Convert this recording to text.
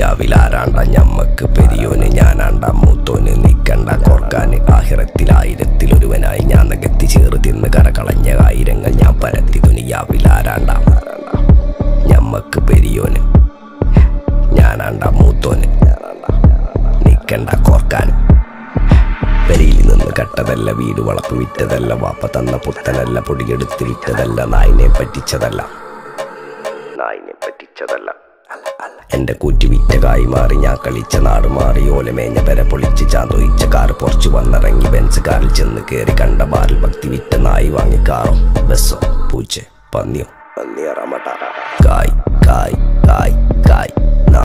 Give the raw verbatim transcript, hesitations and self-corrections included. ദുനിയാവിലാരാണ്ട ഞമ്മക്ക് പെരിയോന് ഞാനാണ്ട മൂത്തോന് നിക്കണ്ട കോർക്കാന് ആഹിറത്തിൽ ആയിരത്തിലൊരുവനായി ഞാൻ നകത്തി ചേർത്തിന്ന് കരകളഞ്ഞ ആയിരങ്ങൾ ഞാൻ പരത്തി ദുനിയാവിലാരാണ്ട ഞമ്മക്ക് പെരിയോന് ഞാനാണ്ട മൂത്തോന് നിക്കണ്ട കോർക്കാന് പെരിയിൽ നിന്ന് കട്ടതല്ല വീട് വളപ്പ് വിറ്റതല്ല വാപ്പ തന്ന പുത്തനല്ല പൊടിയെടുത്ത് വിറ്റതല്ല നായിനെ പറ്റിച്ചതല്ല നായിനെ പറ്റിച്ചതല്ല എന്റെ കൂറ്റി വിറ്റ കായി മാറി ഞാൻ കളിച്ച നാട് മാറി ഓലമേഞ്ഞ പെര പൊളിച്ച് ചാന്തൊഴിച്ച കാർ പൊറച്ചു വന്നിറങ്ങി ബെൻസ് കാറിൽ ചെന്ന് കയറി കണ്ട ബാറിൽ ഭക്തി വിറ്റ നായി വാങ്ങി കാറോ ബസ്സോ പൂച്ച പന്നിയോ പന്നിയറമട കായ് കായ് കായ് കായ്